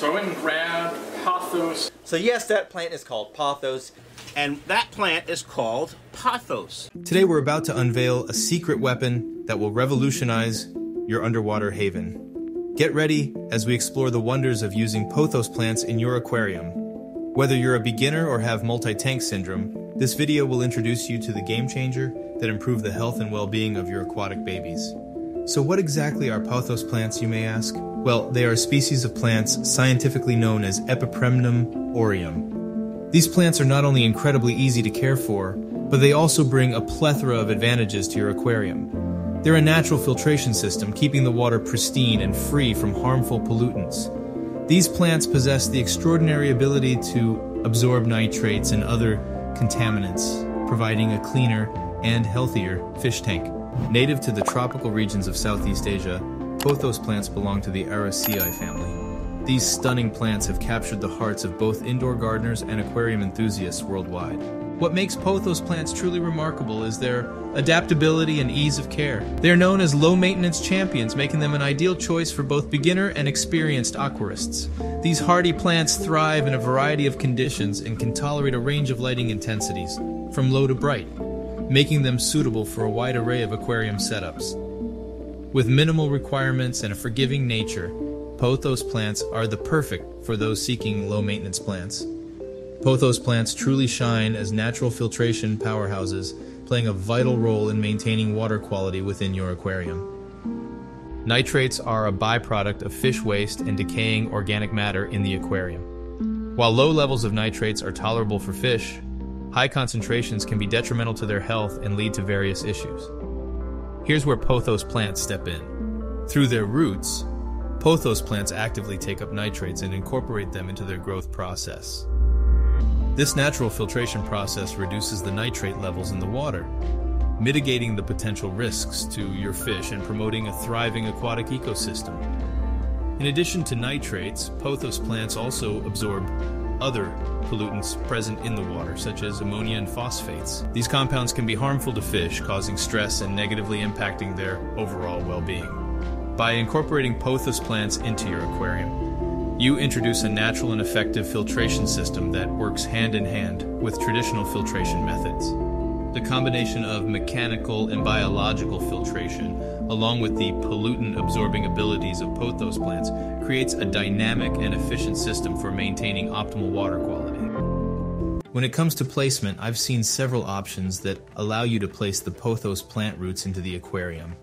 So I went and grabbed Pothos. So yes, that plant is called Pothos, and that plant is called Pothos. Today we're about to unveil a secret weapon that will revolutionize your underwater haven. Get ready as we explore the wonders of using Pothos plants in your aquarium. Whether you're a beginner or have multi-tank syndrome, this video will introduce you to the game changer that improves the health and well-being of your aquatic babies. So what exactly are Pothos plants, you may ask? Well, they are a species of plants scientifically known as Epipremnum aureum. These plants are not only incredibly easy to care for, but they also bring a plethora of advantages to your aquarium. They're a natural filtration system, keeping the water pristine and free from harmful pollutants. These plants possess the extraordinary ability to absorb nitrates and other contaminants, providing a cleaner and healthier fish tank. Native to the tropical regions of Southeast Asia, Pothos plants belong to the Araceae family. These stunning plants have captured the hearts of both indoor gardeners and aquarium enthusiasts worldwide. What makes Pothos plants truly remarkable is their adaptability and ease of care. They are known as low-maintenance champions, making them an ideal choice for both beginner and experienced aquarists. These hardy plants thrive in a variety of conditions and can tolerate a range of lighting intensities, from low to bright, making them suitable for a wide array of aquarium setups. With minimal requirements and a forgiving nature, Pothos plants are the perfect for those seeking low-maintenance plants. Pothos plants truly shine as natural filtration powerhouses, playing a vital role in maintaining water quality within your aquarium. Nitrates are a byproduct of fish waste and decaying organic matter in the aquarium. While low levels of nitrates are tolerable for fish, high concentrations can be detrimental to their health and lead to various issues. Here's where Pothos plants step in. Through their roots, Pothos plants actively take up nitrates and incorporate them into their growth process. This natural filtration process reduces the nitrate levels in the water, mitigating the potential risks to your fish and promoting a thriving aquatic ecosystem. In addition to nitrates, Pothos plants also absorb other pollutants present in the water, such as ammonia and phosphates. These compounds can be harmful to fish, causing stress and negatively impacting their overall well-being. By incorporating Pothos plants into your aquarium, you introduce a natural and effective filtration system that works hand-in-hand with traditional filtration methods. The combination of mechanical and biological filtration, along with the pollutant-absorbing abilities of Pothos plants, creates a dynamic and efficient system for maintaining optimal water quality. When it comes to placement, I've seen several options that allow you to place the Pothos plant roots into the aquarium.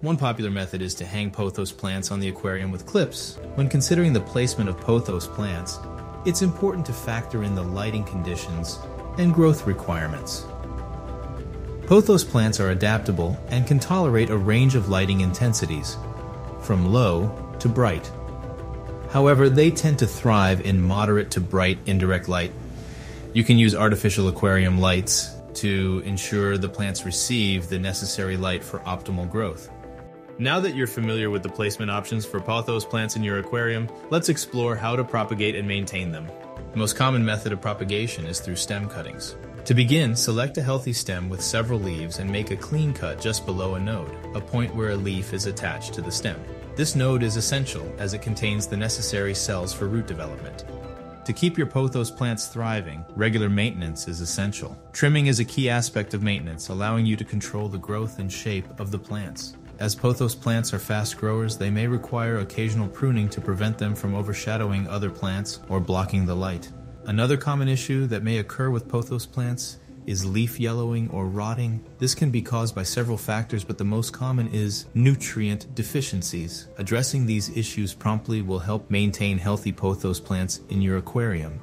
One popular method is to hang Pothos plants on the aquarium with clips. When considering the placement of Pothos plants, it's important to factor in the lighting conditions and growth requirements. Pothos plants are adaptable and can tolerate a range of lighting intensities, from low to bright. However, they tend to thrive in moderate to bright indirect light. You can use artificial aquarium lights to ensure the plants receive the necessary light for optimal growth. Now that you're familiar with the placement options for Pothos plants in your aquarium, let's explore how to propagate and maintain them. The most common method of propagation is through stem cuttings. To begin, select a healthy stem with several leaves and make a clean cut just below a node, a point where a leaf is attached to the stem. This node is essential as it contains the necessary cells for root development. To keep your Pothos plants thriving, regular maintenance is essential. Trimming is a key aspect of maintenance, allowing you to control the growth and shape of the plants. As Pothos plants are fast growers, they may require occasional pruning to prevent them from overshadowing other plants or blocking the light. Another common issue that may occur with Pothos plants is leaf yellowing or rotting. This can be caused by several factors, but the most common is nutrient deficiencies. Addressing these issues promptly will help maintain healthy Pothos plants in your aquarium.